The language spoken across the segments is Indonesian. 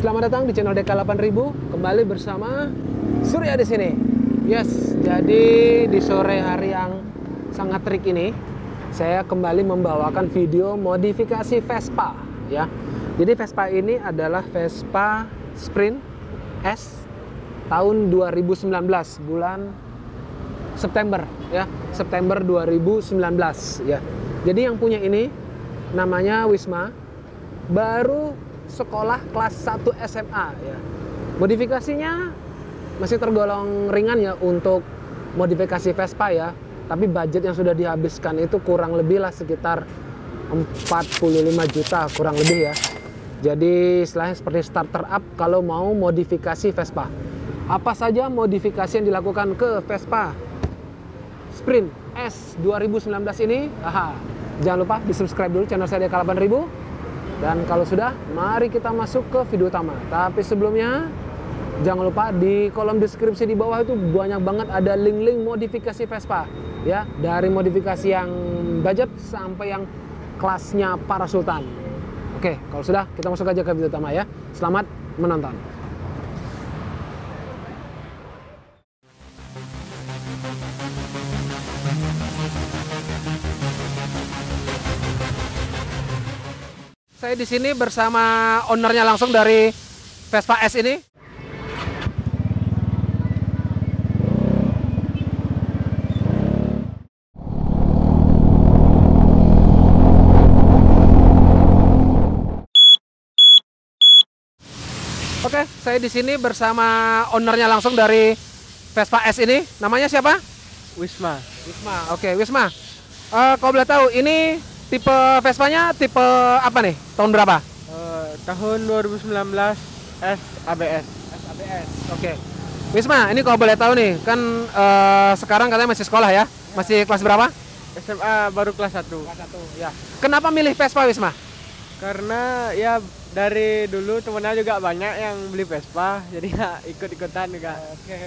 Selamat datang di channel DK 8000. Kembali bersama Surya di sini. Yes, jadi di sore hari yang sangat terik ini, saya kembali membawakan video modifikasi Vespa, ya. Jadi Vespa ini adalah Vespa Sprint S tahun 2019 bulan September, ya. September 2019, ya. Jadi yang punya ini namanya Wisma, baru sekolah kelas 1 SMA, ya. Modifikasinya masih tergolong ringan, ya, untuk modifikasi Vespa, ya. Tapi budget yang sudah dihabiskan itu kurang lebih lah sekitar 45 juta kurang lebih, ya. Jadi istilahnya seperti starter up kalau mau modifikasi Vespa. Apa saja modifikasi yang dilakukan ke Vespa Sprint S 2019 ini? Jangan lupa di subscribe dulu channel saya DK 8000. Dan kalau sudah, mari kita masuk ke video utama. Tapi sebelumnya, jangan lupa di kolom deskripsi di bawah itu banyak banget ada link-link modifikasi Vespa, ya, dari modifikasi yang budget sampai yang kelasnya para sultan. Oke, kalau sudah, kita masuk aja ke video utama, ya. Selamat menonton. Saya di sini bersama ownernya langsung dari Vespa S ini. Oke, saya di sini bersama ownernya langsung dari Vespa S ini. Namanya siapa? Wisma. Wisma. Oke, Wisma. Kau boleh tahu ini tipe Vespanya tipe apa nih? Tahun berapa? Tahun 2019 SABS. SABS. Oke. Wisma, ini kalau boleh tahu nih, kan sekarang katanya masih sekolah, ya? Masih kelas berapa? SMA, baru kelas 1. Kelas 1, ya. Kenapa milih Vespa, Wisma? Karena ya dari dulu temennya juga banyak yang beli Vespa, jadi ya ikut-ikutan juga. Oke.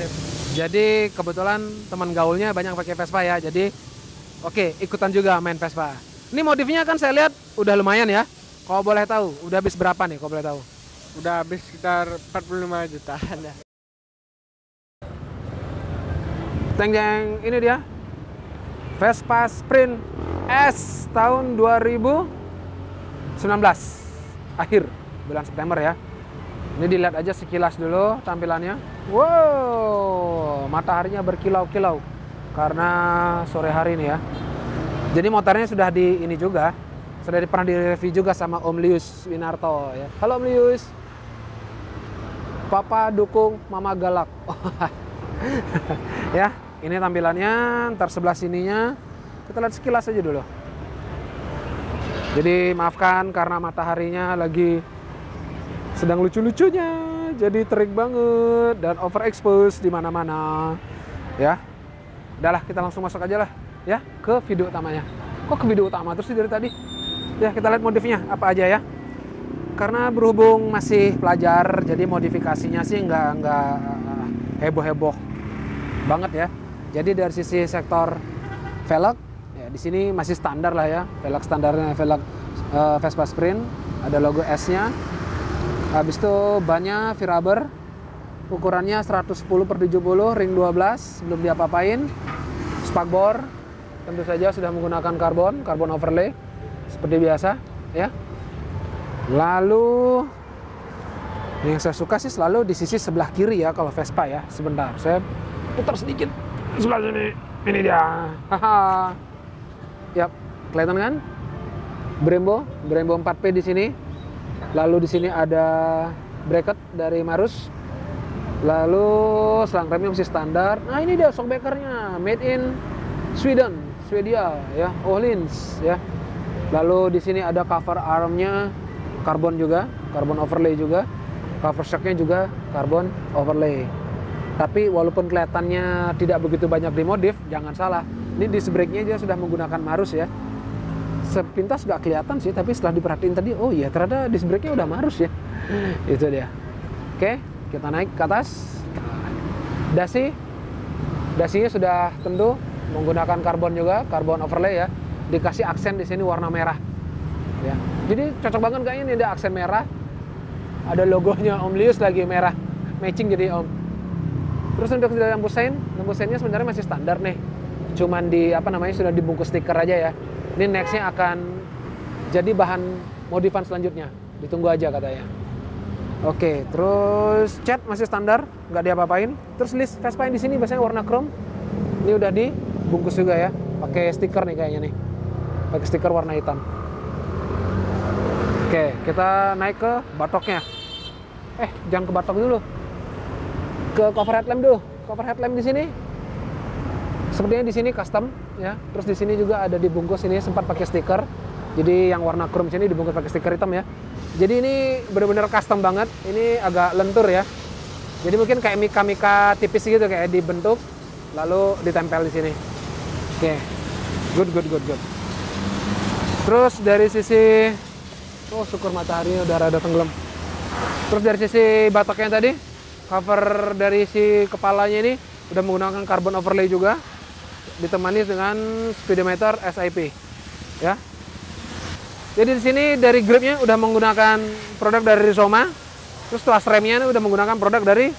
Sip. Jadi kebetulan teman gaulnya banyak pakai Vespa, ya. Jadi oke, ikutan juga main Vespa. Ini modifnya kan saya lihat udah lumayan, ya. Kalau boleh tahu, udah habis berapa nih kalau boleh tahu? Udah habis sekitar 45 jutaan, ya. Teng-teng, ini dia Vespa Sprint S tahun 2019 akhir bulan September, ya. Ini dilihat aja sekilas dulu tampilannya. Wow, mataharinya berkilau-kilau karena sore hari ini, ya. Jadi motornya sudah di ini juga, sudah pernah direview juga sama Om Lius Winarto, ya. Halo Om Lius, Papa dukung, Mama galak. Ya, ini tampilannya, ntar sebelah sininya, kita lihat sekilas aja dulu. Jadi maafkan karena mataharinya lagi sedang lucu-lucunya, jadi terik banget dan overexpose di mana-mana, ya. Udah lah, kita langsung masuk aja lah, ya, ke video utamanya. Kok ke video utama terus dari tadi? Ya, kita lihat modifnya apa aja, ya. Karena berhubung masih pelajar, jadi modifikasinya sih nggak heboh-heboh banget, ya. Jadi dari sisi sektor velg, ya, di sini masih standar lah, ya. Velg standarnya velg Vespa Sprint, ada logo S-nya. Habis itu bannya V-Rubber, ukurannya 110/70, ring 12, belum diapa-apain. Spakbor tentu saja sudah menggunakan karbon overlay seperti biasa, ya. Lalu yang saya suka sih selalu di sisi sebelah kiri, ya, kalau Vespa, ya. Sebentar, saya putar sedikit sebelah sini. Ini dia. Yap, kelihatan kan? Brembo 4P di sini. Lalu di sini ada bracket dari Marus. Lalu selang remnya masih standar. Nah, ini dia shockbackernya, made in Swedia, ya, Ohlins, ya. Lalu di sini ada cover armnya karbon juga, karbon overlay juga. Cover shocknya juga karbon overlay. Tapi walaupun kelihatannya tidak begitu banyak dimodif, jangan salah. Ini disc brake-nya dia sudah menggunakan Marus, ya. Sepintas nggak kelihatan sih, tapi setelah diperhatiin tadi, oh iya, ternyata disc brake-nya udah Marus, ya. Itu dia. Oke. Kita naik ke atas. Dasinya sudah tentu menggunakan karbon juga, karbon overlay, ya. Dikasih aksen di sini warna merah, ya. Jadi cocok banget kayaknya ini ada aksen merah. Ada logonya Om Lius lagi merah, matching jadi Om. Terus untuk lampu sein, lampu seinnya sebenarnya masih standar nih. Cuman di apa namanya sudah dibungkus stiker aja ya. Ini nextnya akan jadi bahan modifan selanjutnya. Ditunggu aja katanya. Oke, terus cat masih standar, nggak diapa-apain. Terus list Vespa yang di sini biasanya warna chrome. Ini udah dibungkus juga ya, pakai stiker nih kayaknya nih. Pakai stiker warna hitam. Oke, kita naik ke batoknya. Jangan ke batok dulu. Ke cover headlamp dulu. Cover headlamp di sini. Sepertinya di sini custom ya. Terus di sini juga ada dibungkus ini sempat pakai stiker. Jadi yang warna chrome sini dibungkus pakai stiker hitam ya. Jadi ini benar-benar custom banget. Ini agak lentur ya. Jadi mungkin kayak mika-mika tipis gitu kayak dibentuk lalu ditempel di sini. Oke. Good. Terus dari sisi syukur mataharinya udah rada tenggelam. Terus dari sisi batoknya tadi, cover dari si kepalanya ini udah menggunakan carbon overlay juga, ditemani dengan speedometer SIP, ya. Jadi di sini dari gripnya udah menggunakan produk dari Rizoma, terus tuas remnya udah menggunakan produk dari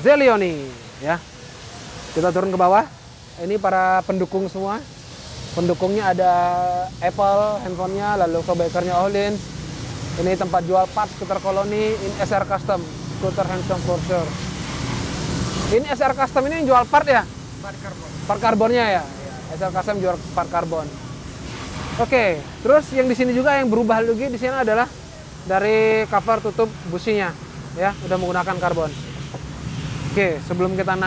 Zelioni, ya. Kita turun ke bawah. Ini para pendukung semua. Pendukungnya ada Apple, handphonenya, lalu showbackernya Ohlins. Ini tempat jual parts skuter koloni in SR Custom. Skuter handsome for sure. Ini SR Custom ini yang jual part ya? Part karbon. Part karbonnya ya? Iya. SR Custom jual part karbon. Oke, terus yang di sini juga yang berubah lagi di sini adalah dari cover tutup businya ya, udah menggunakan karbon. Oke, sebelum kita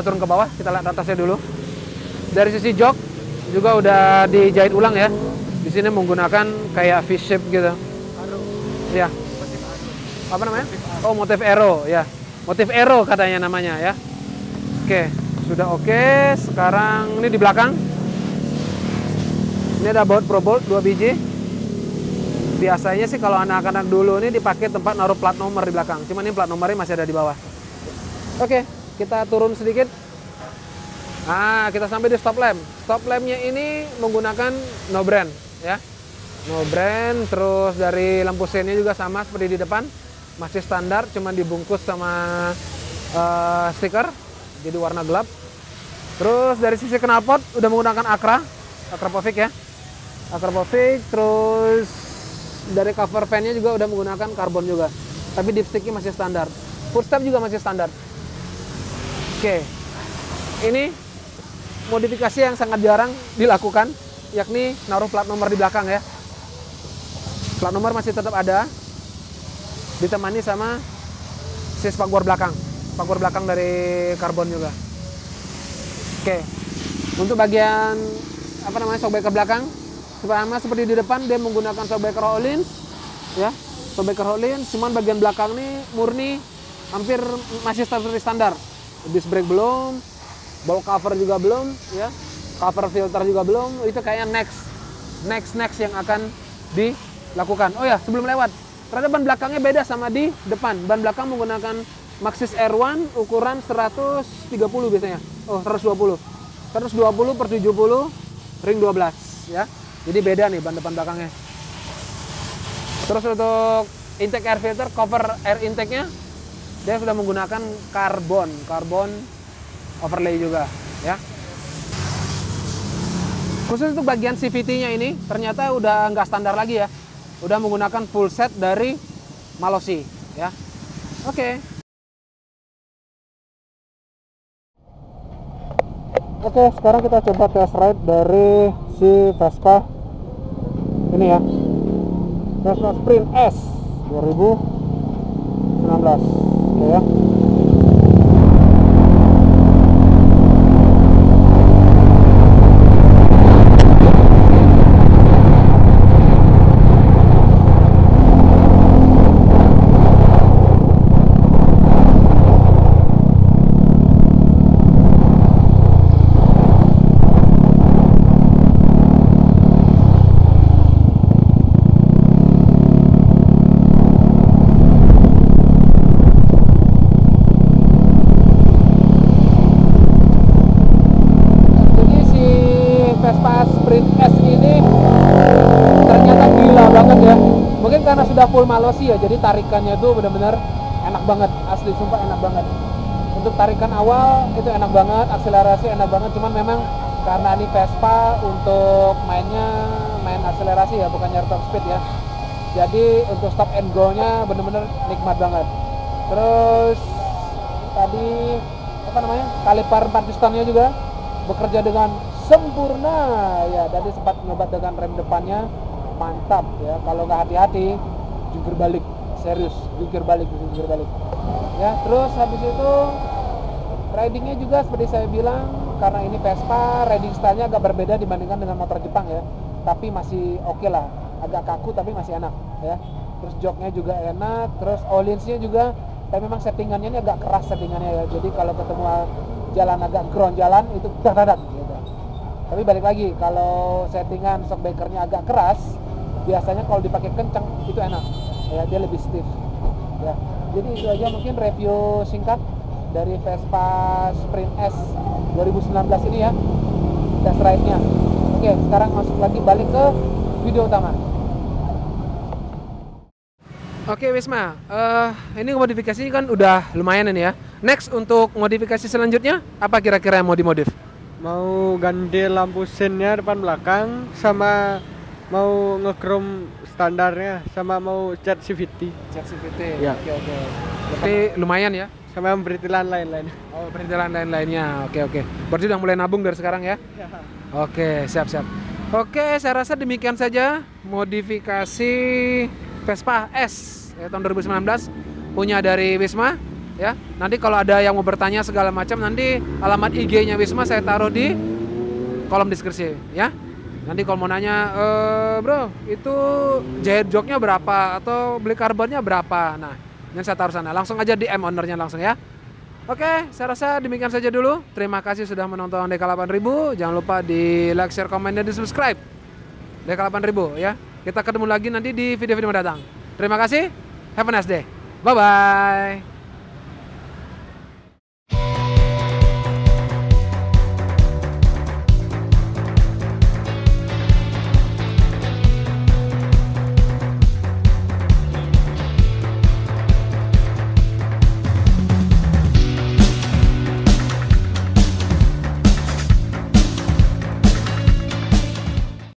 turun ke bawah, kita lihat atasnya dulu. Dari sisi jok juga udah dijahit ulang ya. Di sini menggunakan kayak V-shape gitu. Ya. Apa namanya? Motif arrow ya. Motif arrow katanya namanya ya. Oke, sudah oke. Sekarang ini di belakang. Ini ada baut ProBolt 2 biji. Biasanya sih kalau anak-anak dulu ini dipakai tempat naruh plat nomor di belakang. Cuman ini plat nomornya masih ada di bawah. Oke, kita turun sedikit. Nah, kita sampai di stop lamp. Stop lampnya ini menggunakan no brand ya. No brand, terus dari lampu seinnya juga sama seperti di depan. Masih standar, cuman dibungkus sama stiker, jadi warna gelap. Terus dari sisi knalpot, udah menggunakan Akrapovič ya. Akrapovič, terus dari cover fan-nya juga udah menggunakan karbon juga. Tapi dipsticknya masih standar. Footstep juga masih standar. Oke, ini modifikasi yang sangat jarang dilakukan, yakni naruh plat nomor di belakang ya. Plat nomor masih tetap ada, ditemani sama si spakbor belakang dari karbon juga. Oke, untuk bagian apa namanya shockbreaker belakang, sama seperti di depan dia menggunakan shockbreaker Ohlins, ya, shockbreaker Ohlins. Cuman bagian belakang ini murni hampir masih standar, disc brake belum, ball cover juga belum, ya, cover filter juga belum. Itu kayaknya next yang akan di lakukan. Oh ya, sebelum lewat, ternyata ban belakangnya beda sama di depan. Ban belakang menggunakan Maxxis R1 ukuran 130 biasanya. Oh, 120. 120/70 ring 12 ya. Jadi beda nih ban depan belakangnya. Terus untuk intake air filter, cover air intake-nya dia sudah menggunakan karbon overlay juga ya. Khusus untuk bagian CVT-nya ini ternyata udah nggak standar lagi ya. Udah menggunakan full set dari Malossi ya. Oke, sekarang kita coba test ride dari si Vespa ini ya, Vespa Sprint S 2019. Oke ya, full Malossi ya, jadi tarikannya tuh bener-bener enak banget, asli sumpah enak banget. Untuk tarikan awal itu enak banget, akselerasi enak banget, cuman memang karena ini Vespa untuk main akselerasi ya, bukannya top speed ya. Jadi untuk stop and go-nya bener-bener nikmat banget. Terus tadi apa namanya, kaliper 4 pistonnya juga bekerja dengan sempurna ya. Tadi sempat nyobat dengan rem depannya, mantap ya. Kalau nggak hati-hati jungkir balik, serius jungkir balik ya. Terus habis itu ridingnya juga seperti saya bilang, karena ini Vespa riding stylenya agak berbeda dibandingkan dengan motor Jepang ya, tapi masih oke lah, agak kaku tapi masih enak ya. Terus joknya juga enak, terus Ohlinsnya juga, tapi memang settingannya ini agak keras settingannya ya, jadi kalau ketemu jalan agak ground jalan itu dadak gitu. Tapi balik lagi, kalau settingan shockbreakernya agak keras, biasanya kalau dipakai kencang itu enak ya, dia lebih stiff ya. Jadi itu aja mungkin review singkat dari Vespa Sprint S 2019 ini ya, test ride-nya. Oke, sekarang masuk lagi balik ke video utama. Oke Wisma, ini modifikasi kan udah lumayan ini ya. Next untuk modifikasi selanjutnya, apa kira-kira yang mau dimodif? Mau ganti lampu sinnya depan belakang, sama mau ngechrome standarnya, sama mau cat CVT. Cat CVT, ya. Oke oke. Berarti lumayan ya? Sama yang perintilan lain-lain. Oh, perintilan lain-lainnya, oke oke. Berarti udah mulai nabung dari sekarang ya? Ya. Oke, siap-siap. Oke, saya rasa demikian saja modifikasi Vespa S ya, tahun 2019 punya dari Wisma ya. Nanti kalau ada yang mau bertanya segala macam, nanti alamat IG-nya Wisma saya taruh di kolom deskripsi ya. Nanti kalau mau nanya, bro itu jahit joknya berapa atau beli karbonnya berapa, nah yang saya taruh sana, langsung aja DM ownernya langsung ya. Oke, saya rasa demikian saja dulu. Terima kasih sudah menonton DK 8000. Jangan lupa di like, share, komen, dan di subscribe DK 8000 ya. Kita ketemu lagi nanti di video-video mendatang. Terima kasih, have a nice day, bye-bye.